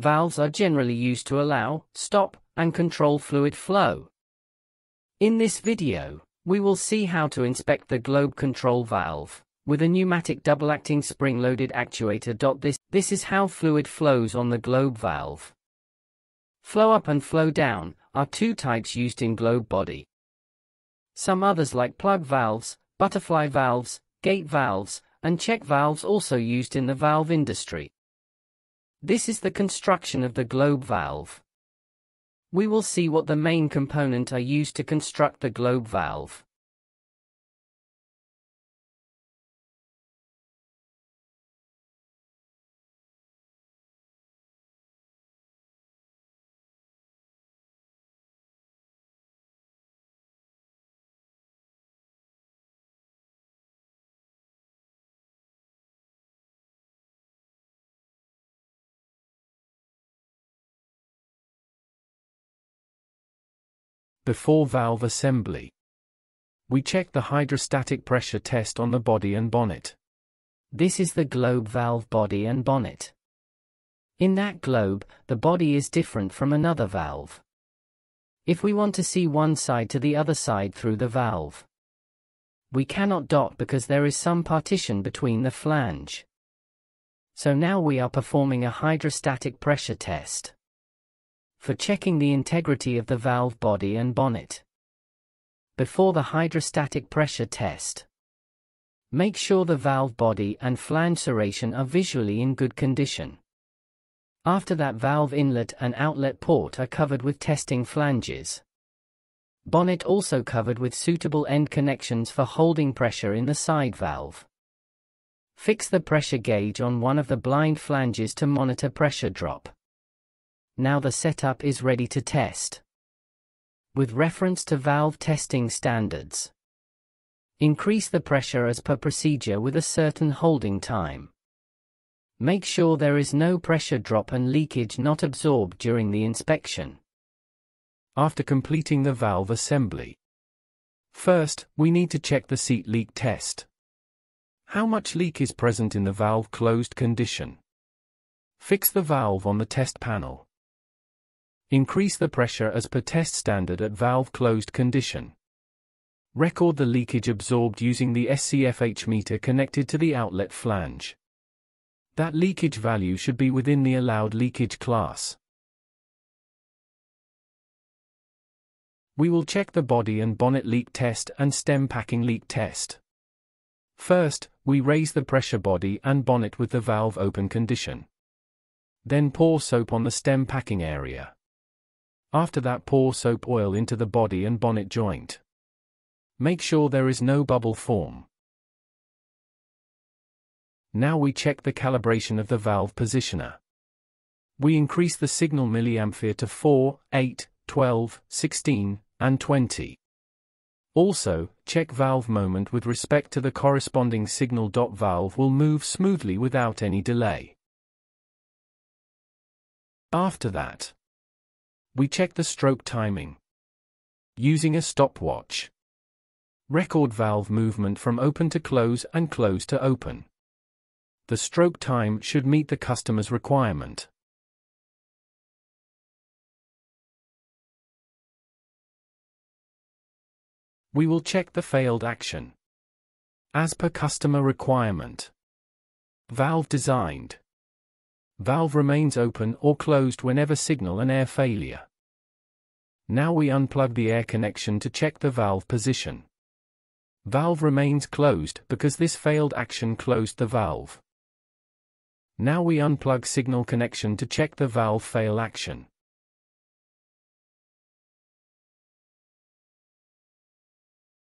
Valves are generally used to allow, stop, and control fluid flow. In this video, we will see how to inspect the globe control valve with a pneumatic double-acting spring-loaded actuator. This is how fluid flows on the globe valve. Flow up and flow down are two types used in globe body. Some others like plug valves, butterfly valves, gate valves, and check valves also used in the valve industry. This is the construction of the globe valve. We will see what the main components are used to construct the globe valve. Before valve assembly, we check the hydrostatic pressure test on the body and bonnet. This is the globe valve body and bonnet. In that globe, the body is different from another valve. If we want to see one side to the other side through the valve, we cannot because there is some partition between the flange. So now we are performing a hydrostatic pressure test for checking the integrity of the valve body and bonnet. Before the hydrostatic pressure test, make sure the valve body and flange serration are visually in good condition. After that, valve inlet and outlet port are covered with testing flanges. Bonnet also covered with suitable end connections for holding pressure in the side valve. Fix the pressure gauge on one of the blind flanges to monitor pressure drop. Now the setup is ready to test with reference to valve testing standards. Increase the pressure as per procedure with a certain holding time. Make sure there is no pressure drop and leakage not absorbed during the inspection. After completing the valve assembly, first, we need to check the seat leak test. How much leak is present in the valve closed condition? Fix the valve on the test panel. Increase the pressure as per test standard at valve closed condition. Record the leakage absorbed using the SCFH meter connected to the outlet flange. That leakage value should be within the allowed leakage class. We will check the body and bonnet leak test and stem packing leak test. First, we raise the pressure body and bonnet with the valve open condition. Then pour soap on the stem packing area. After that, pour soap oil into the body and bonnet joint. Make sure there is no bubble form. Now we check the calibration of the valve positioner. We increase the signal milliampere to 4, 8, 12, 16, and 20. Also, check valve moment with respect to the corresponding signal. Valve will move smoothly without any delay. After that, we check the stroke timing using a stopwatch. Record valve movement from open to close and close to open. The stroke time should meet the customer's requirement. We will check the failed action as per customer requirement. Valve designed. Valve remains open or closed whenever signal an air failure. Now we unplug the air connection to check the valve position. Valve remains closed because this failed action closed the valve. Now we unplug signal connection to check the valve fail action.